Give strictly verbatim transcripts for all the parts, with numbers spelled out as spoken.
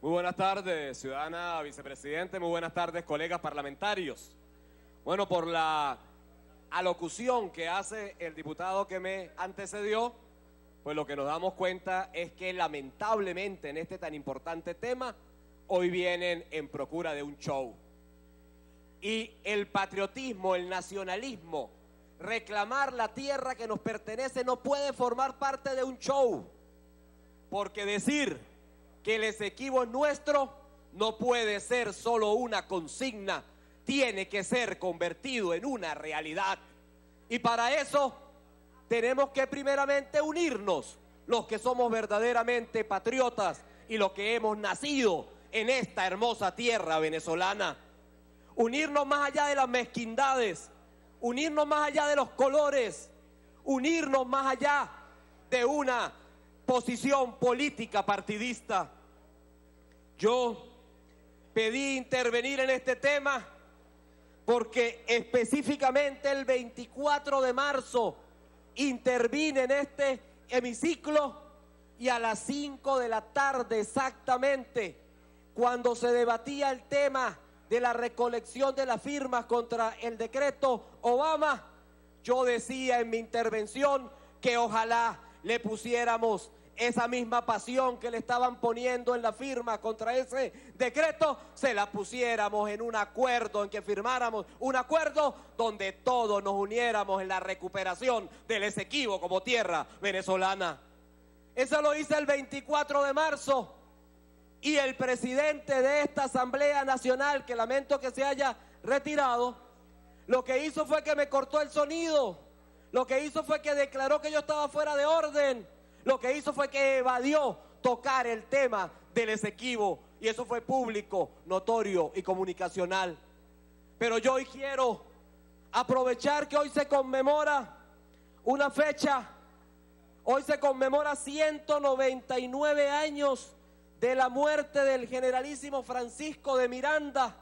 Muy buenas tardes, ciudadana vicepresidente, muy buenas tardes, colegas parlamentarios. Bueno, por la alocución que hace el diputado que me antecedió, pues lo que nos damos cuenta es que lamentablemente en este tan importante tema, hoy vienen en procura de un show. Y el patriotismo, el nacionalismo, reclamar la tierra que nos pertenece no puede formar parte de un show, porque decir que el Esequibo es nuestro, no puede ser solo una consigna, tiene que ser convertido en una realidad. Y para eso tenemos que primeramente unirnos, los que somos verdaderamente patriotas y los que hemos nacido en esta hermosa tierra venezolana. Unirnos más allá de las mezquindades, unirnos más allá de los colores, unirnos más allá de una posición política partidista. Yo pedí intervenir en este tema porque específicamente el veinticuatro de marzo intervine en este hemiciclo y a las cinco de la tarde exactamente, cuando se debatía el tema de la recolección de las firmas contra el decreto Obama, yo decía en mi intervención que ojalá le pusiéramos esa misma pasión que le estaban poniendo en la firma contra ese decreto, se la pusiéramos en un acuerdo, en que firmáramos un acuerdo donde todos nos uniéramos en la recuperación del Esequibo como tierra venezolana. Eso lo hice el veinticuatro de marzo y el presidente de esta Asamblea Nacional, que lamento que se haya retirado, lo que hizo fue que me cortó el sonido. Lo que hizo fue que declaró que yo estaba fuera de orden. Lo que hizo fue que evadió tocar el tema del Esequibo. Y eso fue público, notorio y comunicacional. Pero yo hoy quiero aprovechar que hoy se conmemora una fecha. Hoy se conmemora ciento noventa y nueve años de la muerte del generalísimo Francisco de Miranda.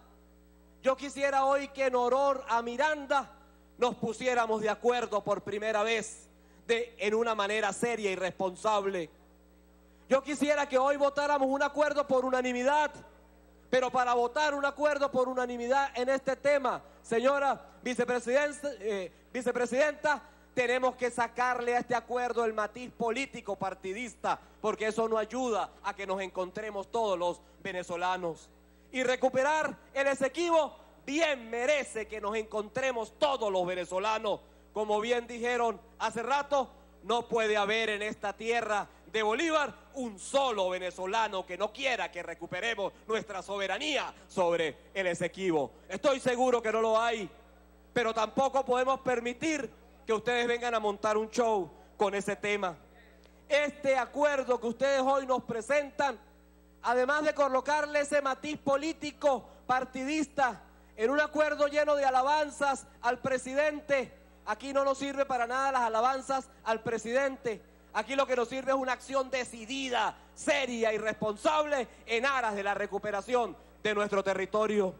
Yo quisiera hoy que en honor a Miranda nos pusiéramos de acuerdo por primera vez de, en una manera seria y responsable. Yo quisiera que hoy votáramos un acuerdo por unanimidad, pero para votar un acuerdo por unanimidad en este tema, señora vicepresidenta, eh, vicepresidenta, tenemos que sacarle a este acuerdo el matiz político partidista, porque eso no ayuda a que nos encontremos todos los venezolanos. Y recuperar el Esequibo bien merece que nos encontremos todos los venezolanos. Como bien dijeron hace rato, no puede haber en esta tierra de Bolívar un solo venezolano que no quiera que recuperemos nuestra soberanía sobre el Esequibo. Estoy seguro que no lo hay, pero tampoco podemos permitir que ustedes vengan a montar un show con ese tema. Este acuerdo que ustedes hoy nos presentan, además de colocarle ese matiz político partidista, en un acuerdo lleno de alabanzas al presidente, aquí no nos sirve para nada las alabanzas al presidente. Aquí lo que nos sirve es una acción decidida, seria y responsable en aras de la recuperación de nuestro territorio.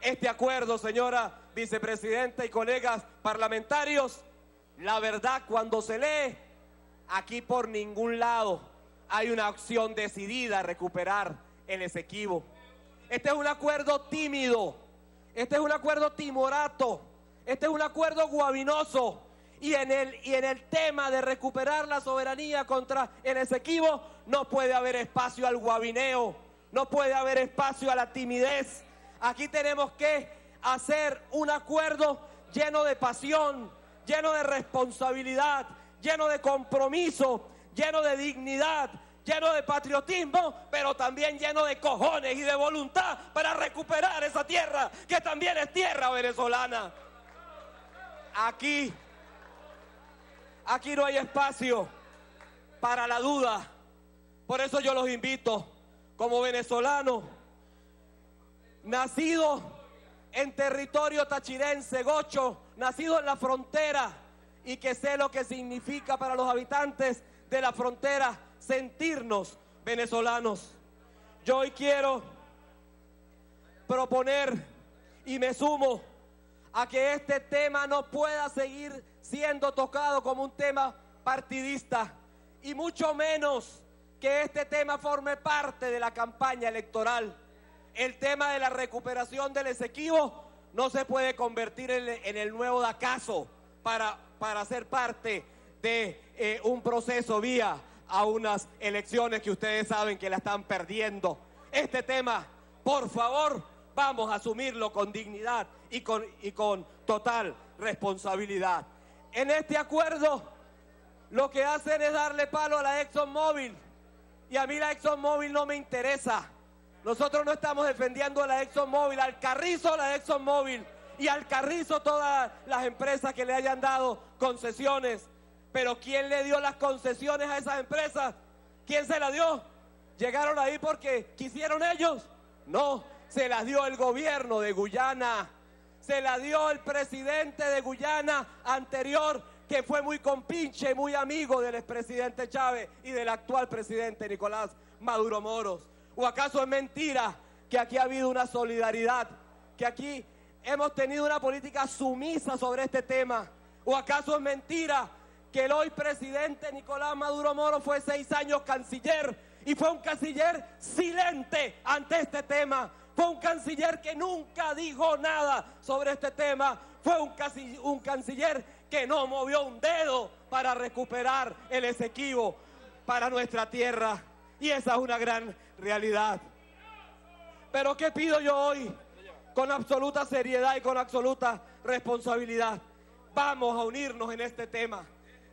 Este acuerdo, señora vicepresidenta y colegas parlamentarios, la verdad cuando se lee, aquí por ningún lado hay una acción decidida a recuperar el Esequibo. Este es un acuerdo tímido. Este es un acuerdo timorato, este es un acuerdo guabinoso y en, el, y en el tema de recuperar la soberanía contra el Esequibo no puede haber espacio al guabineo, no puede haber espacio a la timidez. Aquí tenemos que hacer un acuerdo lleno de pasión, lleno de responsabilidad, lleno de compromiso, lleno de dignidad, lleno de patriotismo, pero también lleno de cojones y de voluntad para recuperar esa tierra, que también es tierra venezolana. Aquí, aquí no hay espacio para la duda. Por eso yo los invito, como venezolanos, nacidos en territorio tachirense, gocho, nacidos en la frontera, y que sé lo que significa para los habitantes de la frontera sentirnos venezolanos. Yo hoy quiero proponer y me sumo a que este tema no pueda seguir siendo tocado como un tema partidista y mucho menos que este tema forme parte de la campaña electoral. El tema de la recuperación del Esequibo no se puede convertir en el nuevo dacazo para, para ser parte de eh, un proceso vía a unas elecciones que ustedes saben que la están perdiendo. Este tema, por favor, vamos a asumirlo con dignidad y con, y con total responsabilidad. En este acuerdo lo que hacen es darle palo a la ExxonMobil, y a mí la ExxonMobil no me interesa. Nosotros no estamos defendiendo a la ExxonMobil, al carrizo la ExxonMobil y al carrizo todas las empresas que le hayan dado concesiones. Pero ¿quién le dio las concesiones a esas empresas? ¿Quién se las dio? ¿Llegaron ahí porque quisieron ellos? No, se las dio el gobierno de Guyana, se las dio el presidente de Guyana anterior, que fue muy compinche, muy amigo del expresidente Chávez y del actual presidente Nicolás Maduro Moros. ¿O acaso es mentira que aquí ha habido una solidaridad, que aquí hemos tenido una política sumisa sobre este tema? ¿O acaso es mentira que el hoy presidente Nicolás Maduro Moros fue seis años canciller y fue un canciller silente ante este tema? Fue un canciller que nunca dijo nada sobre este tema. Fue un, casi, un canciller que no movió un dedo para recuperar el Esequibo para nuestra tierra. Y esa es una gran realidad. Pero ¿qué pido yo hoy? Con absoluta seriedad y con absoluta responsabilidad. Vamos a unirnos en este tema.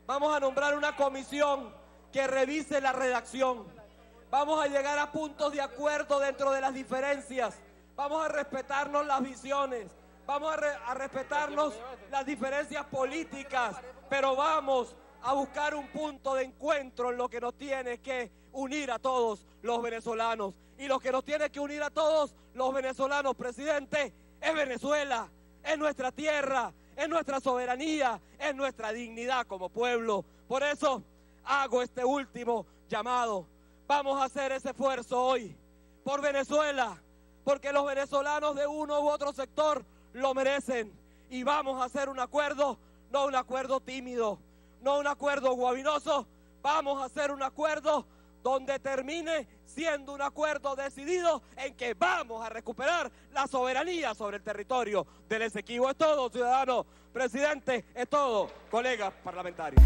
Vamos a nombrar una comisión que revise la redacción. Vamos a llegar a puntos de acuerdo dentro de las diferencias. Vamos a respetarnos las visiones. Vamos a, re a respetarnos las diferencias políticas. Pero vamos a buscar un punto de encuentro en lo que nos tiene que unir a todos los venezolanos. Y lo que nos tiene que unir a todos los venezolanos, presidente, es Venezuela, es nuestra tierra, es nuestra soberanía, es nuestra dignidad como pueblo. Por eso hago este último llamado. Vamos a hacer ese esfuerzo hoy por Venezuela, porque los venezolanos de uno u otro sector lo merecen. Y vamos a hacer un acuerdo, no un acuerdo tímido, no un acuerdo guabinoso. Vamos a hacer un acuerdo donde termine siendo un acuerdo decidido en que vamos a recuperar la soberanía sobre el territorio del Esequibo. Es todo, ciudadano. Presidente, es todo, colegas parlamentarios.